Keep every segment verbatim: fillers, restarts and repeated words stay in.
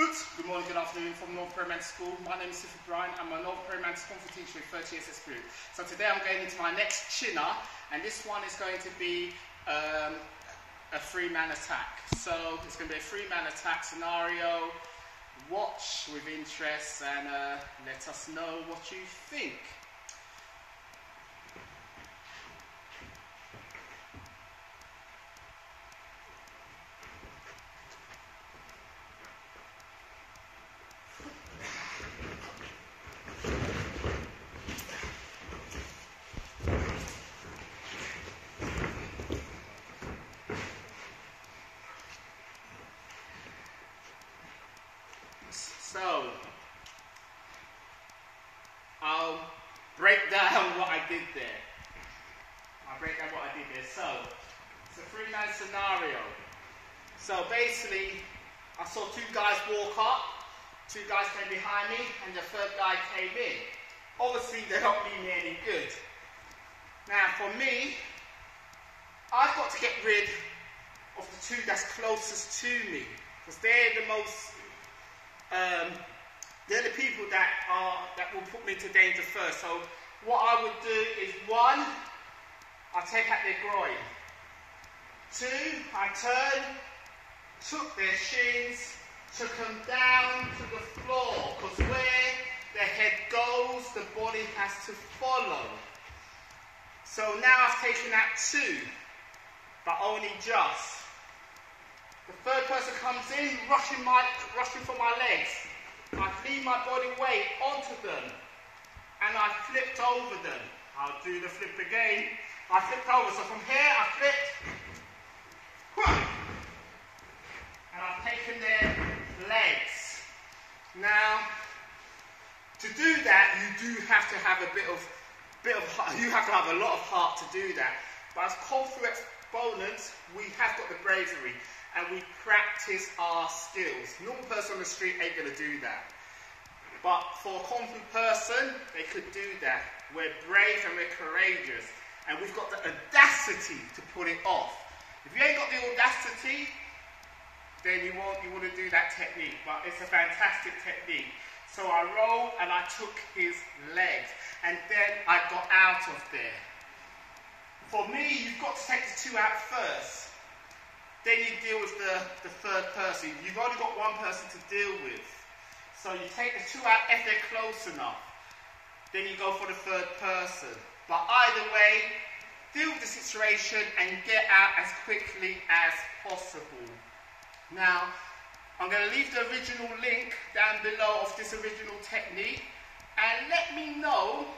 Oops. Good morning, good afternoon from Northern Praying Mantis School. My name is Sifu Bryan. I'm a Northern Praying Mantis Kung Fu teacher in thirty S S Group. So today I'm going into my next Chin Na, and this one is going to be um, a three-man attack. So it's going to be a three-man attack scenario. Watch with interest and uh, let us know what you think. So, I'll break down what I did there. I'll break down what I did there. So, it's a three-man scenario. So basically, I saw two guys walk up, two guys came behind me, and the third guy came in. Obviously, they're not doing me any good. Now, for me, I've got to get rid of the two that's closest to me, because they're the most... Um, they're the people that are that will put me into danger first. So what I would do is, one, I take out their groin. Two, I turn, took their shins, took them down to the floor, because where the head goes, the body has to follow. So now I've taken out two, but only just. The third person comes in, rushing, my, rushing for my legs. I lean my body weight onto them, and I flipped over them. I'll do the flip again. I flipped over, so from here I flipped, and I've taken their legs. Now, to do that, you do have to have a bit of, bit of, you have to have a lot of heart to do that. But as Kung Fu exponents, we have got the bravery. And we practice our skills. Normal person on the street ain't gonna do that. But for a Kung Fu person, they could do that. We're brave and we're courageous. And we've got the audacity to pull it off. If you ain't got the audacity, then you won't, you wouldn't do that technique. But it's a fantastic technique. So I rolled and I took his legs. And then I got out of there. For me, you've got to take the two out first. Then you deal with the, the third person. You've only got one person to deal with. So you take the two out if they're close enough. Then you go for the third person. But either way, deal with the situation and get out as quickly as possible. Now, I'm going to leave the original link down below of this original technique. And let me know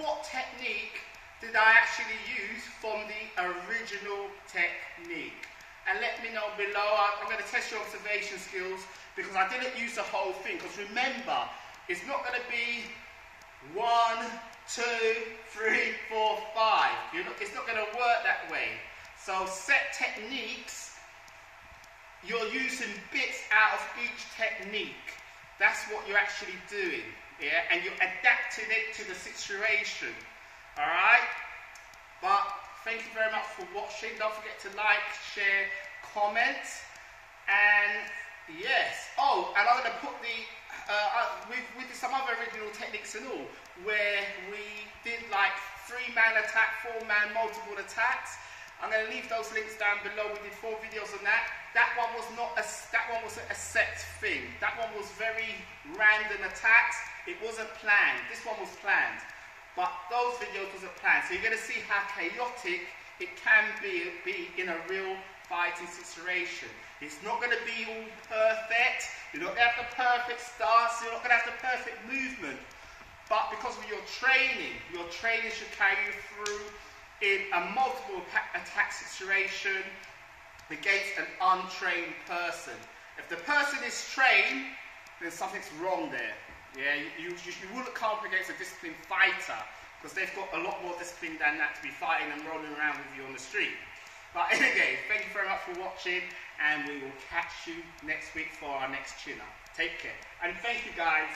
what technique did I actually use from the original technique. And let me know below. I'm going to test your observation skills, because I didn't use the whole thing. Because remember, it's not going to be one, two, three, four, five. You're not, it's not going to work that way. So set techniques, you're using bits out of each technique. That's what you're actually doing. Yeah? And you're adapting it to the situation. Alright? But... thank you very much for watching. Don't forget to like, share, comment, and yes. Oh, and I'm going to put the, uh, we, we did some other original techniques and all, where we did like three-man attack, four-man multiple attacks. I'm going to leave those links down below. We did four videos on that. That one was not a, that one wasn't a set thing. That one was very random attacks. It wasn't planned. This one was planned. But those videos wasn't planned, so you're going to see how chaotic it can be, be in a real fighting situation. It's not going to be all perfect, you're not going to have the perfect stance, you're not going to have the perfect movement. But because of your training, your training should carry you through in a multiple attack situation against an untrained person. If the person is trained, then something's wrong there. Yeah, you, you, you wouldn't come up against a disciplined fighter, because they've got a lot more discipline than that to be fighting and rolling around with you on the street. But anyway, thank you very much for watching, and we will catch you next week for our next Chin Na. Take care, and thank you guys.